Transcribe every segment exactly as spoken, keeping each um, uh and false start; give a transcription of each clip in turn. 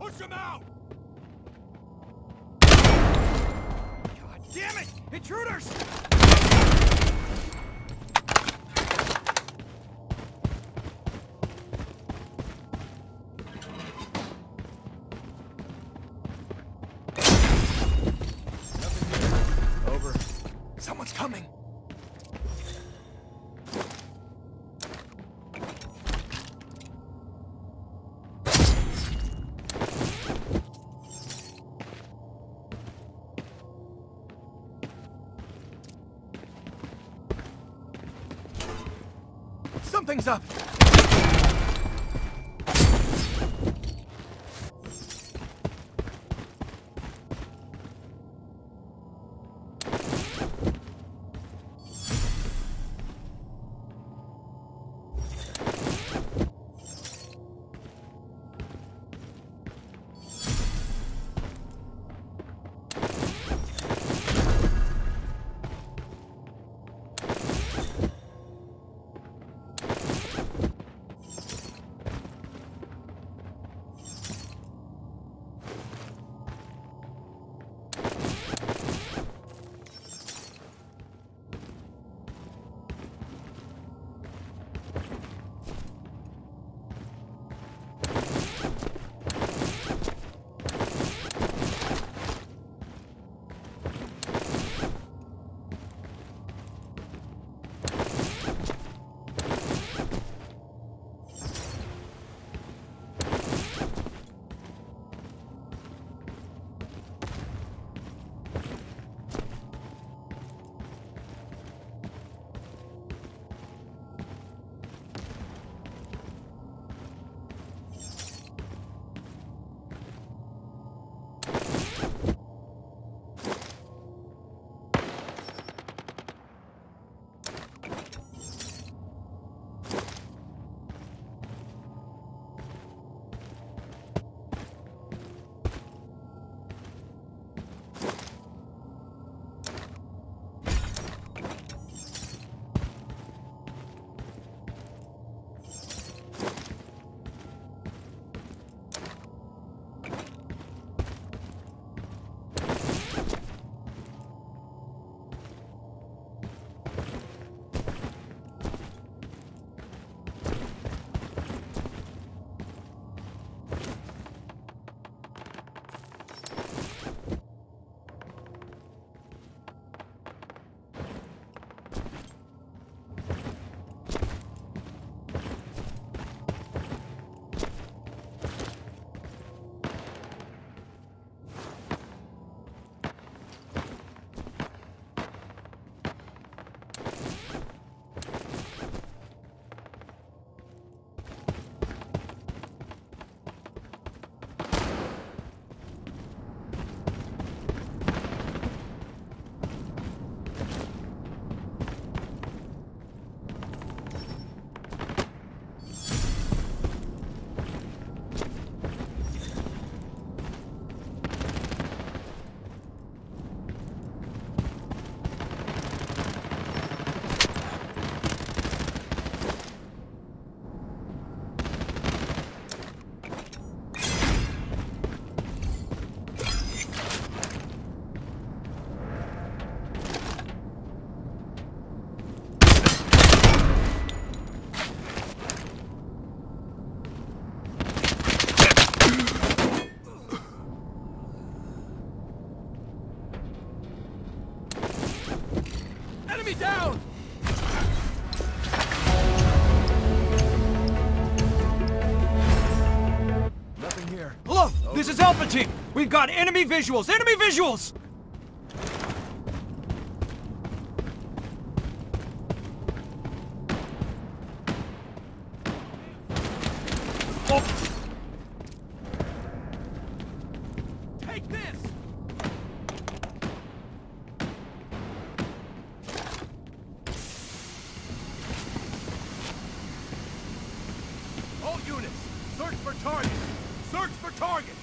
Push him out! God damn it! Intruders! Someone's coming! Something's up! Down! Nothing here. Hello! Over. This is Alpha Team! We've got enemy visuals! Enemy visuals! Oh. Take this! Units, search for targets! Search for targets!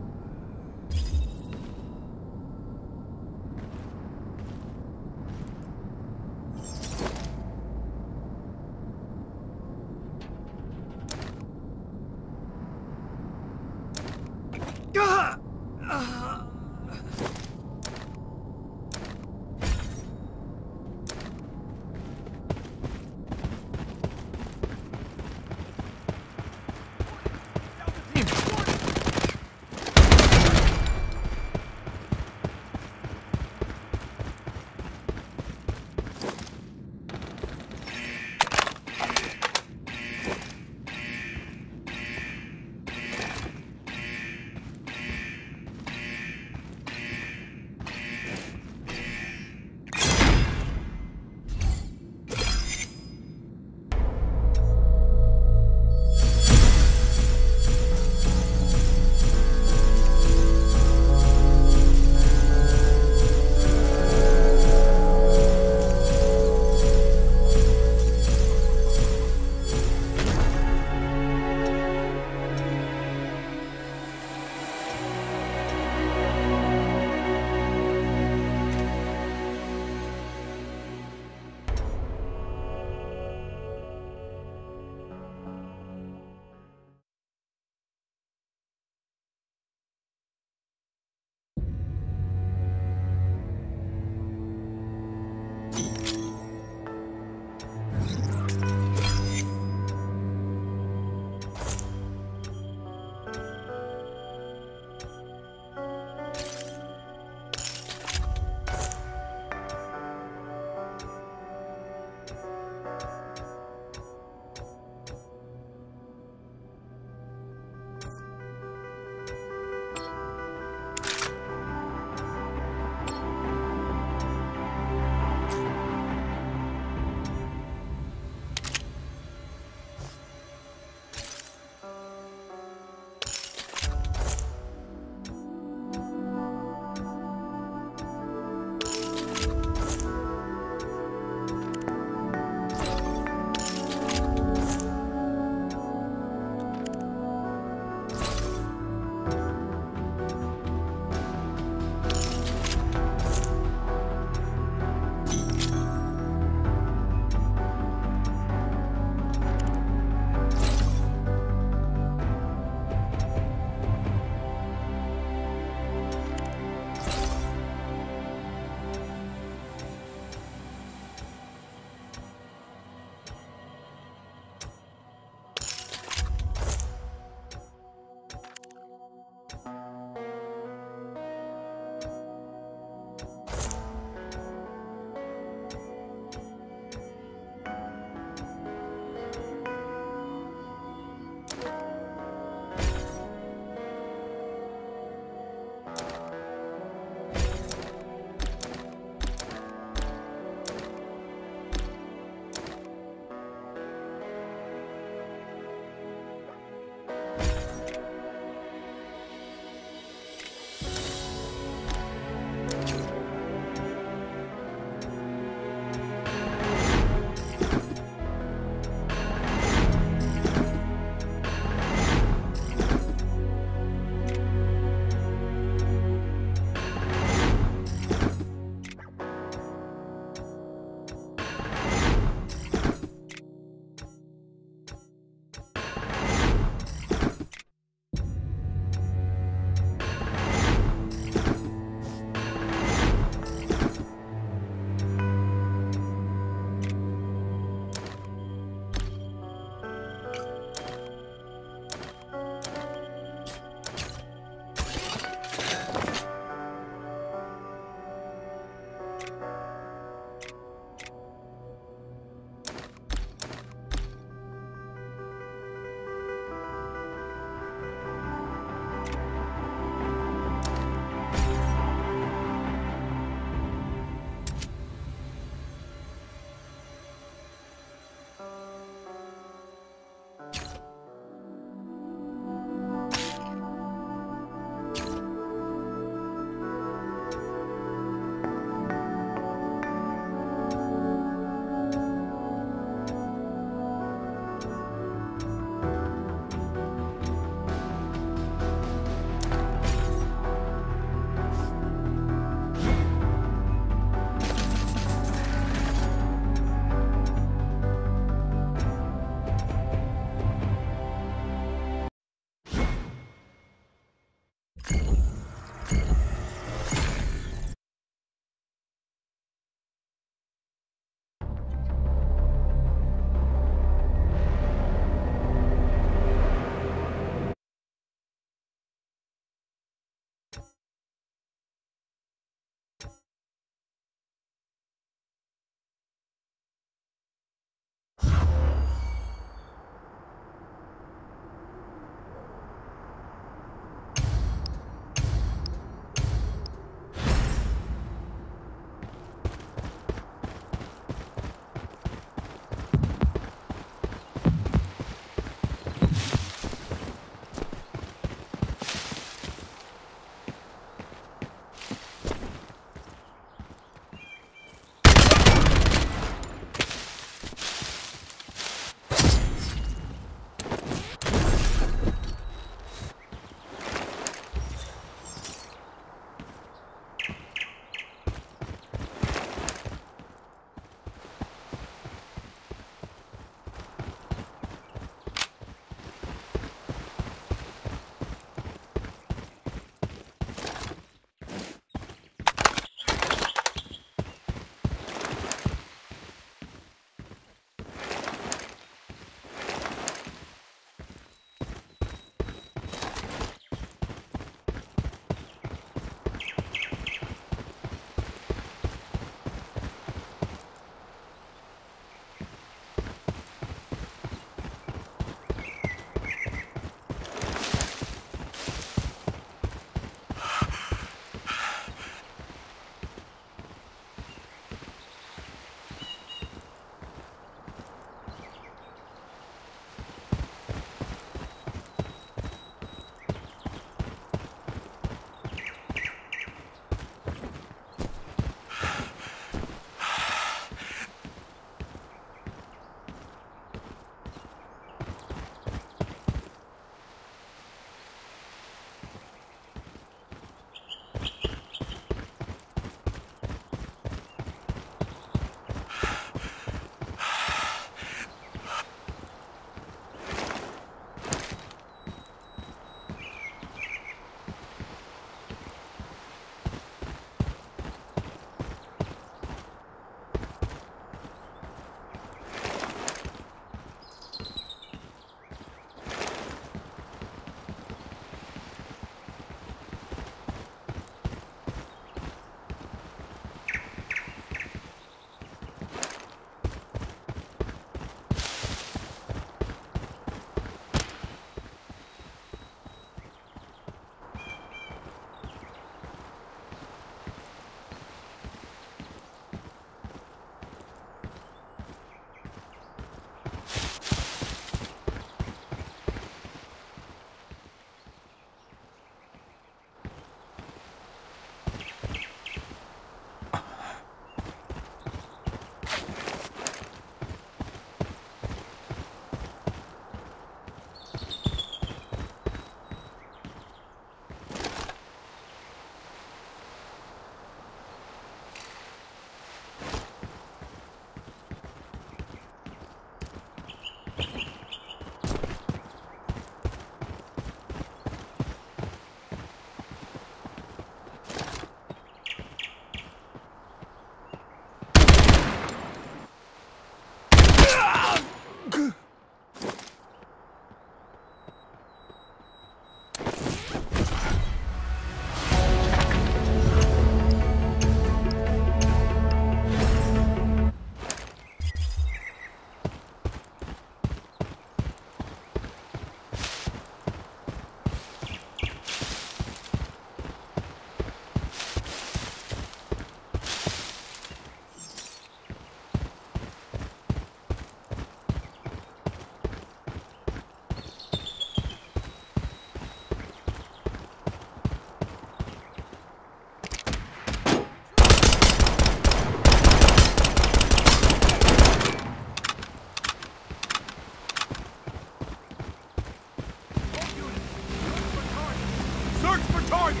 Search for targets!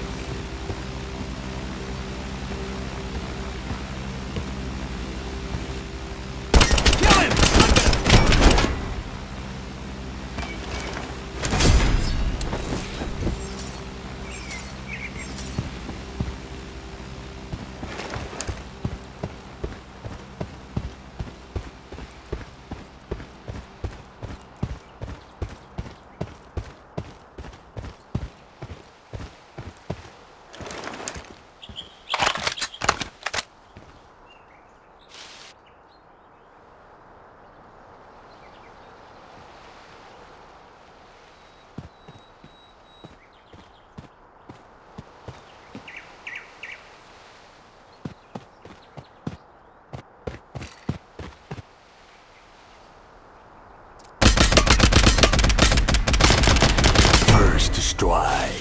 Strike.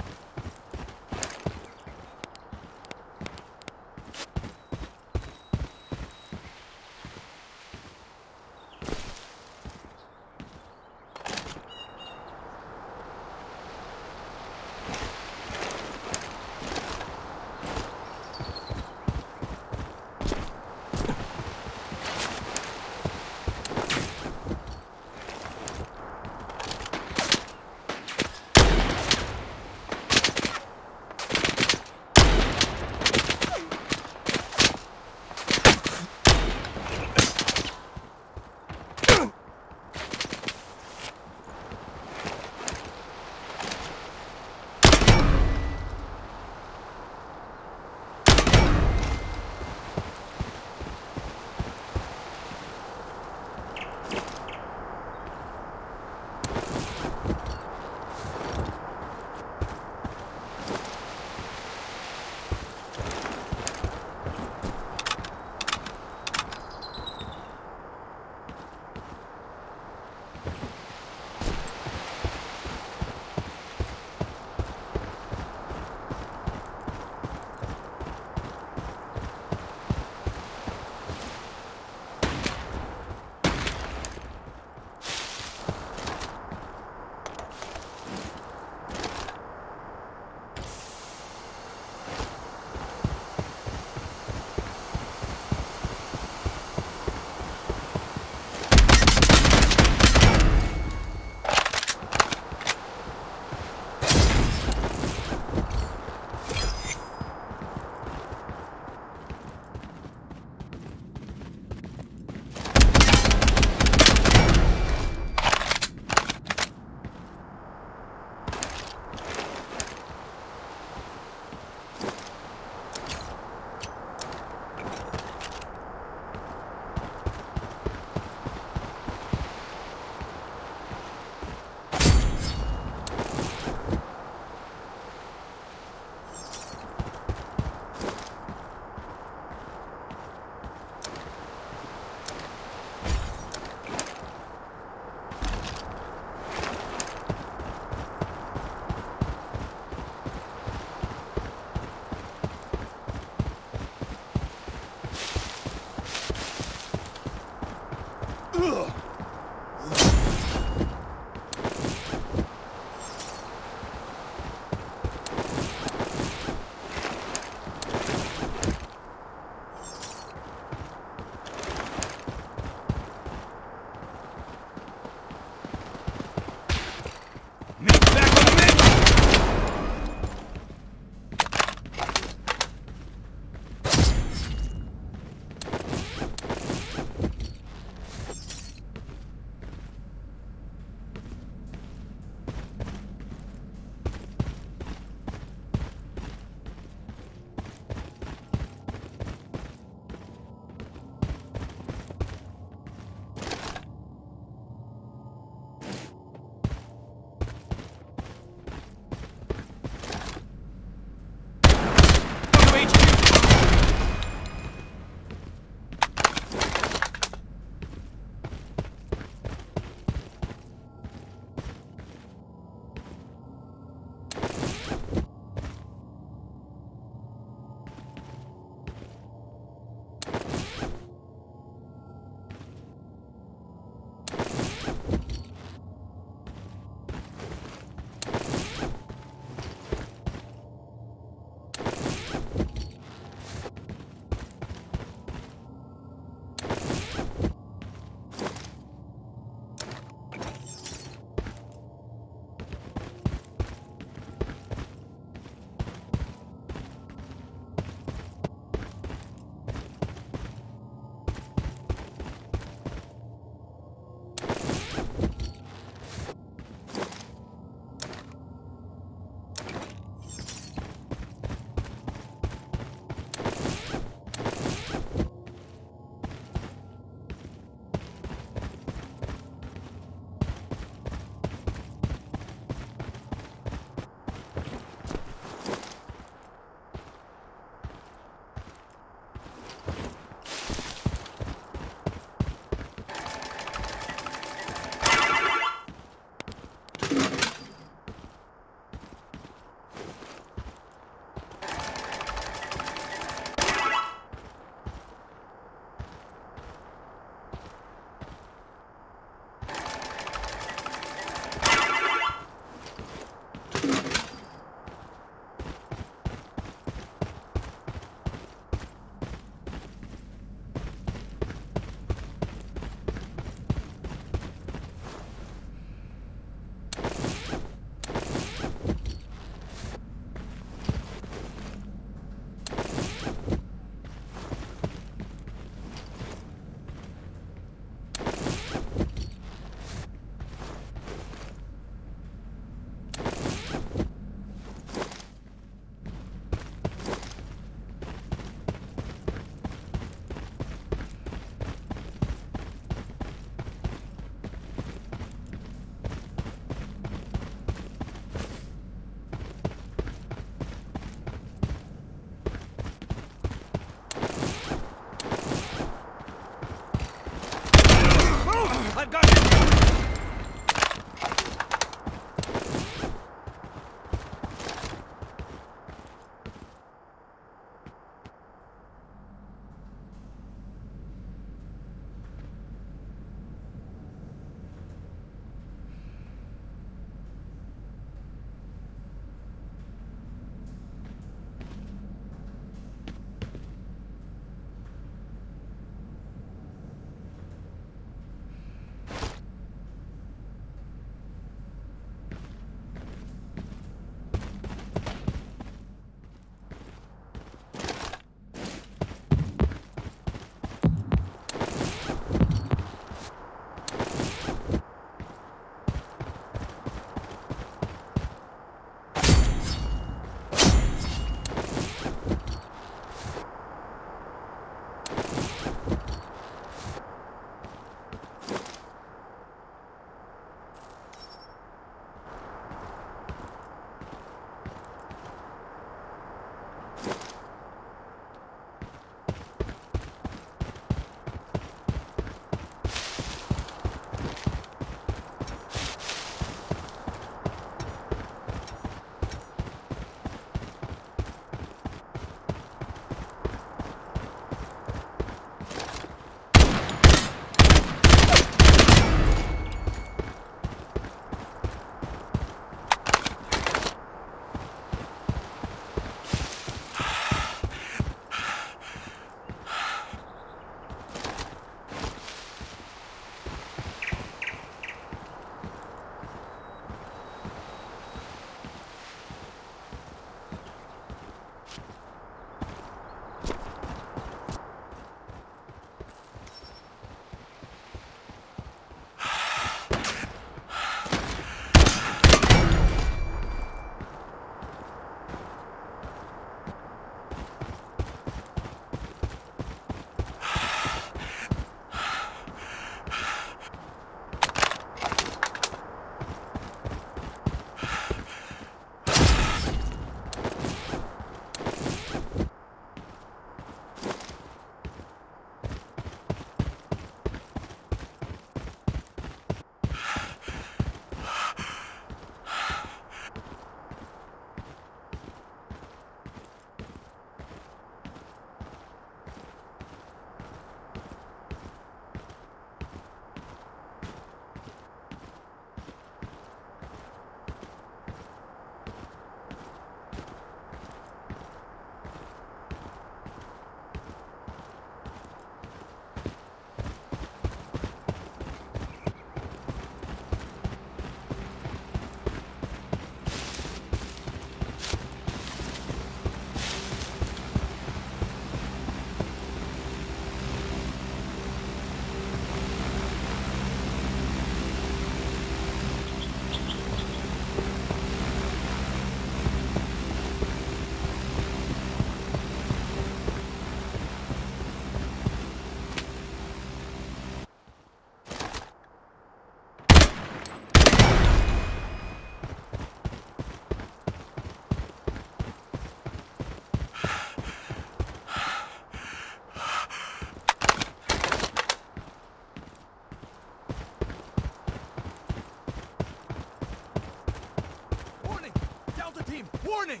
Warning!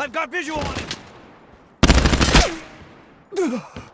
I've got visual on it!